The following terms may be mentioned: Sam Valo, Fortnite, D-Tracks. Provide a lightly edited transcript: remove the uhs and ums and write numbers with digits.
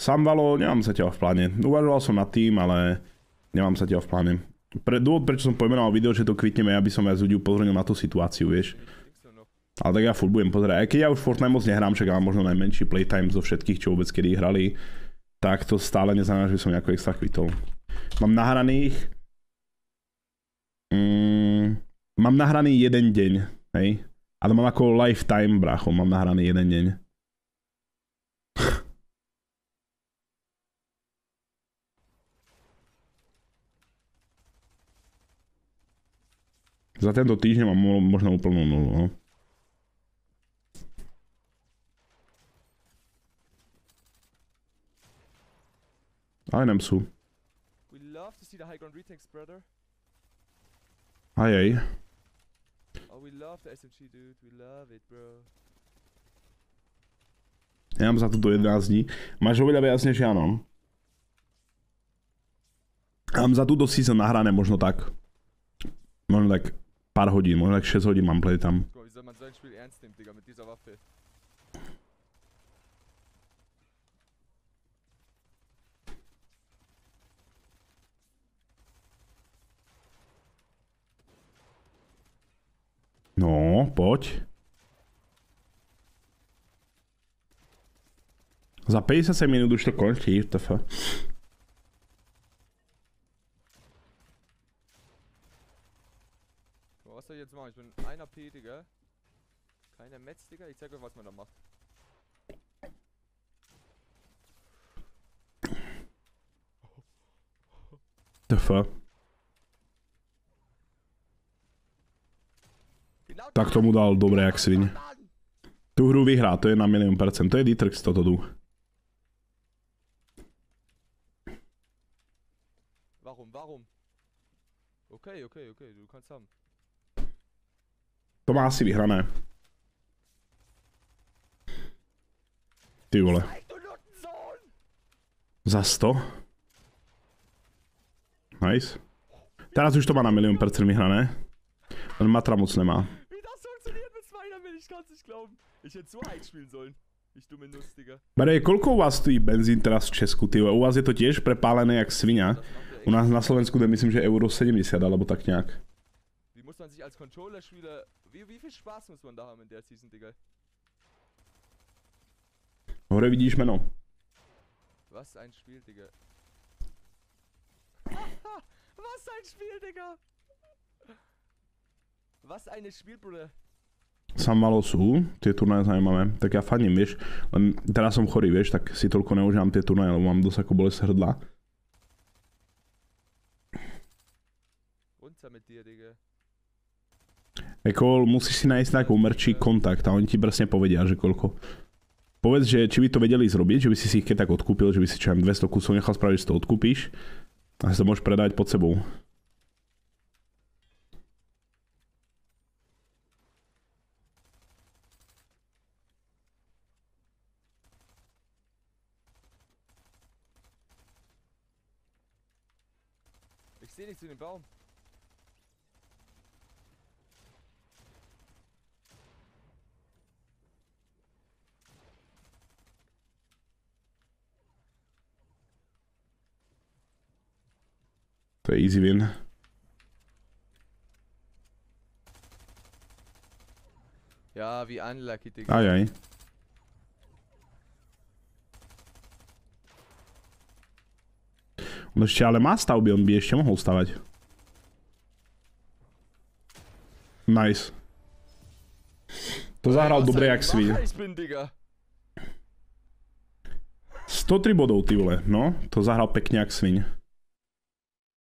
Sam Valo, nemám zatiaľ v pláne. Uvažoval som nad tým, ale nemám zatiaľ v pláne. Dôvod, prečo som pojmenoval video, že to kvitneme, aby som viac ľudí upozornil na tú situáciu, vieš. Ale tak ja furt budem pozerať. Aj keď ja už Fortnite moc nehrám, však mám možno najmenší playtime zo všetkých, čo vôbec kedy hrali, tak to stále neznamená, že som nejako extra kvitol. Mám nahraných... mám nahraný jeden deň, hej. A to mám ako lifetime, brácho, mám nahraný jeden deň. Za tento týždeň mám možno úplnú nulu, no. Aj nem sú. Ajaj. Ja mám za to do 11 dní. Máš oveľa viac než ja, no. Ja mám za túto season nahrané možno tak. Možno tak... pár hodin, možná tak 6 hodin mám play tam. No, pojď. Za 57 minut už to končí, tf. Jetzt machen. Ich bin ein AP, Digga. Keine Metz, Digga. Ich zeig euch, was man da macht. The fuck? Tak tomu dal dobré jak svin. Tu hru vyhrá, to je na milion %. To je D-Tracks toto tu. Warum? Okay, du kannst haben. To má asi vyhrané. Ty vole. Za 100. Nice. Teraz už to má na milion % vyhrané. Ten Matra moc nemá. Brej, koľko u vás stojí benzín teraz v Česku? Ty vole? U vás je to tiež prepálené jak svinia. U nás na Slovensku to myslím, že euro 70 alebo tak nejak. Muss man sich als Controller-Spieler... Wie viel Spaß muss man da haben in der Season, Digga? Hore vidíš jméno. Was ein Spiel, Digga. Was ein Spiel, Digga. Was ein Spiel, Bruder. Sam Valo sú, tie turnaje zaujímavé. Tak ja faním, vieš. Len teraz som chorý, vieš, tak si toľko neužívam tie turnaje, lebo mám dosť ako bolesť hrdla. Runter mit dir, Digga. Jako musíš si nájsť nejakú merčí kontakt a oni ti presne povedia, že koľko. Povedz, že či by to vedeli zrobiť, že by si ich keď tak odkúpil, že by si čo 200 kusov nechal spraviť, že to odkúpíš a si to môžeš predať pod sebou. Ich seh nichts in den Baum. To je easy win. Ja, wie unlucky, Digga. Ajaj. On ešte ale má stavby, on by ešte mohol stavať. Nice. To zahral dobre jak svín. 103 bodov, ty vole, no. To zahral pekne jak svín.